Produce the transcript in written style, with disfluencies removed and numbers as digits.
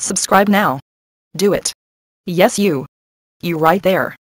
Subscribe now. Do it. Yes, you. You right there.